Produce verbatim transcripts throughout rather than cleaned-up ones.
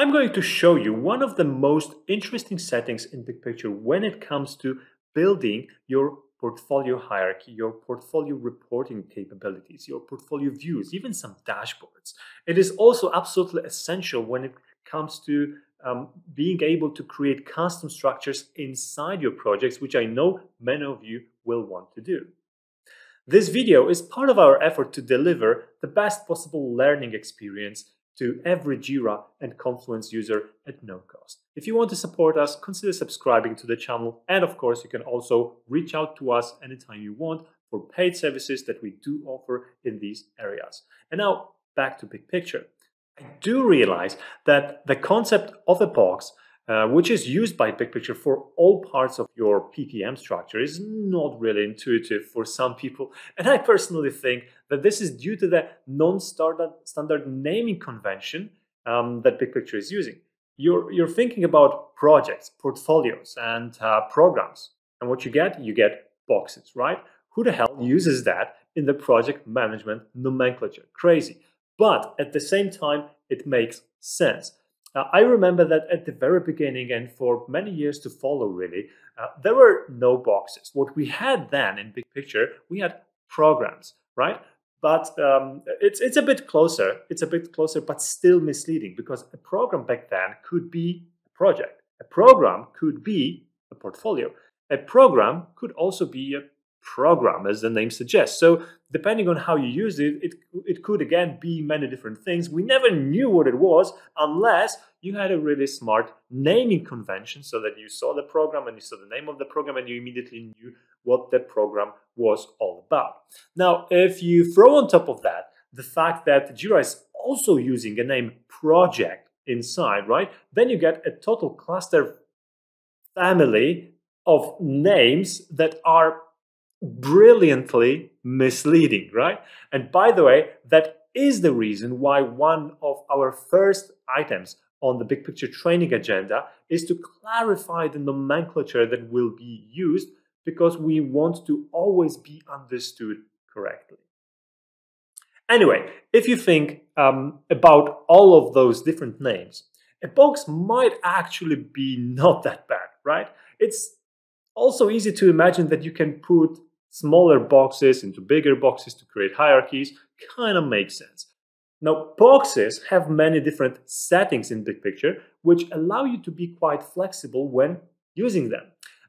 I'm going to show you one of the most interesting settings in BigPicture when it comes to building your portfolio hierarchy, your portfolio reporting capabilities, your portfolio views, even some dashboards. It is also absolutely essential when it comes to um, being able to create custom structures inside your projects, which I know many of you will want to do. This video is part of our effort to deliver the best possible learning experience to every Jira and Confluence user at no cost. If you want to support us, consider subscribing to the channel. And of course, you can also reach out to us anytime you want for paid services that we do offer in these areas. And now back to BigPicture. I do realize that the concept of a box, uh, which is used by BigPicture for all parts of your P P M structure, is not really intuitive for some people. And I personally think that this is due to the non-standard standard naming convention um, that BigPicture is using. You're, you're thinking about projects, portfolios, and uh, programs. And what you get? You get boxes, right? Who the hell uses that in the project management nomenclature? Crazy. But at the same time, it makes sense. Uh, I remember that at the very beginning, and for many years to follow, really, uh, there were no boxes. What we had then in BigPicture, we had programs, right? But um, it's, it's a bit closer, it's a bit closer, but still misleading, because a program back then could be a project. A program could be a portfolio. A program could also be a program, as the name suggests. So depending on how you use it, it, it could again be many different things. We never knew what it was unless you had a really smart naming convention so that you saw the program and you saw the name of the program and you immediately knew what the program was all about. Now, if you throw on top of that the fact that Jira is also using a name project inside, right, then you get a total cluster family of names that are brilliantly misleading, right? And by the way, that is the reason why one of our first items on the BigPicture training agenda is to clarify the nomenclature that will be used, because we want to always be understood correctly. Anyway, if you think um, about all of those different names, a box might actually be not that bad, right? It's also easy to imagine that you can put smaller boxes into bigger boxes to create hierarchies. Kind of makes sense. Now, boxes have many different settings in BigPicture, which allow you to be quite flexible when using them.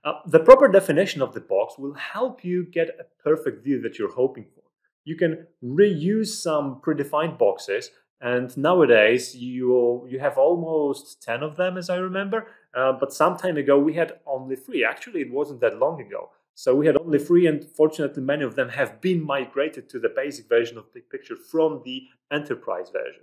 Uh, the proper definition of the box will help you get a perfect view that you're hoping for. You can reuse some predefined boxes, and nowadays you, you have almost ten of them, as I remember, uh, but some time ago we had only three. Actually, it wasn't that long ago. So we had only three, and fortunately many of them have been migrated to the basic version of BigPicture from the enterprise version.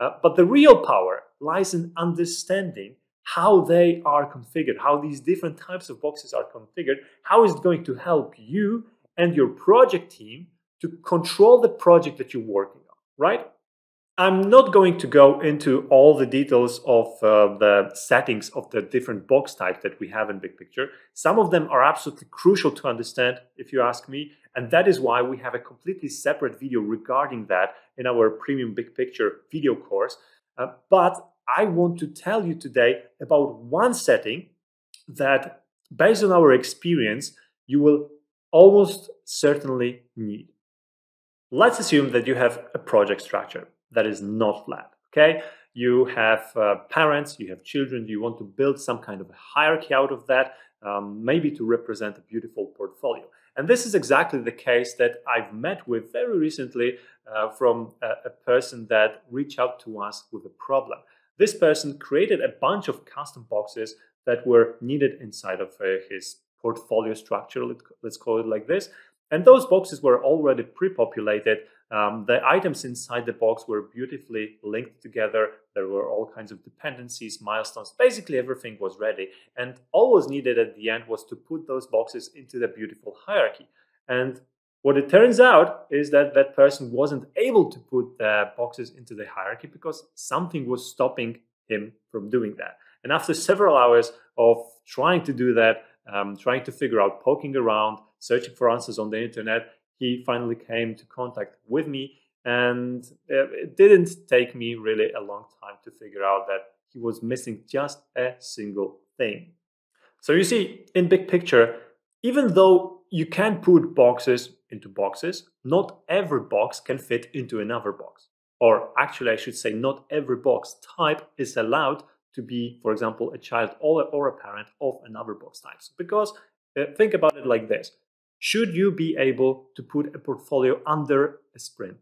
Uh, but the real power lies in understanding how they are configured, how these different types of boxes are configured, how is it going to help you and your project team to control the project that you're working on, right? I'm not going to go into all the details of uh, the settings of the different box types that we have in BigPicture. Some of them are absolutely crucial to understand, if you ask me, and that is why we have a completely separate video regarding that in our premium BigPicture video course. Uh, but I want to tell you today about one setting that, based on our experience, you will almost certainly need. Let's assume that you have a project structure that is not flat, okay? You have uh, parents, you have children, you want to build some kind of a hierarchy out of that, um, maybe to represent a beautiful portfolio. And this is exactly the case that I've met with very recently uh, from a, a person that reached out to us with a problem. This person created a bunch of custom boxes that were needed inside of uh, his portfolio structure, let's call it like this. And those boxes were already pre-populated. Um, the items inside the box were beautifully linked together. There were all kinds of dependencies, milestones. Basically, everything was ready. And all was needed at the end was to put those boxes into the beautiful hierarchy. And what it turns out is that that person wasn't able to put the boxes into the hierarchy because something was stopping him from doing that. And after several hours of trying to do that, um, trying to figure out, poking around, searching for answers on the internet, he finally came to contact with me And it didn't take me really a long time to figure out that he was missing just a single thing. So you see, in big picture, even though you can put boxes into boxes, not every box can fit into another box. Or actually, I should say, not every box type is allowed to be, for example, a child or, or a parent of another box type. Because uh, think about it like this. Should you be able to put a portfolio under a sprint?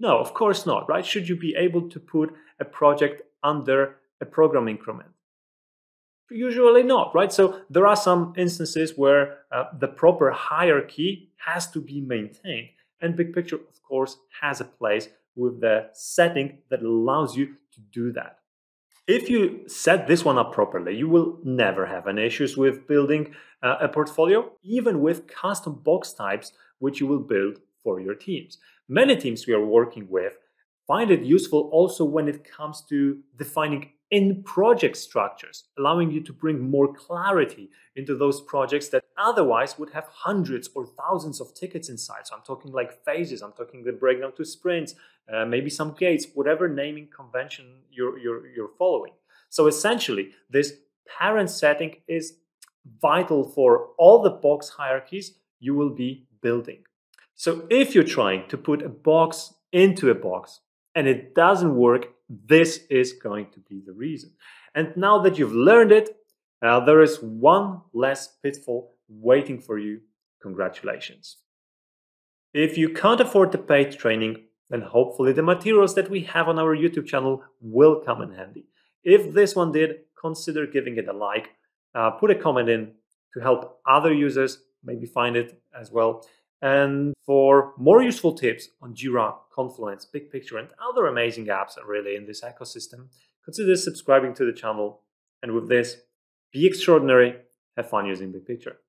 No, of course not, right? Should you be able to put a project under a program increment? Usually not, right? So there are some instances where uh, the proper hierarchy has to be maintained. And BigPicture, of course, has a place with the setting that allows you to do that. If you set this one up properly, you will never have any issues with building uh, a portfolio, even with custom box types, which you will build for your teams. Many teams we are working with find it useful also when it comes to defining in-project structures, allowing you to bring more clarity into those projects that otherwise would have hundreds or thousands of tickets inside. So I'm talking like phases, I'm talking the breakdown to sprints, uh, maybe some gates, whatever naming convention you're, you're, you're following. So essentially, this parent setting is vital for all the box hierarchies you will be building. So if you're trying to put a box into a box and it doesn't work, this is going to be the reason. And now that you've learned it, uh, there is one less pitfall waiting for you. Congratulations. If you can't afford the paid training, then hopefully the materials that we have on our YouTube channel will come in handy. If this one did, consider giving it a like, uh, put a comment in to help other users maybe find it as well. And for more useful tips on Jira, Confluence, BigPicture, and other amazing apps really in this ecosystem, consider subscribing to the channel. And with this, be extraordinary, have fun using BigPicture.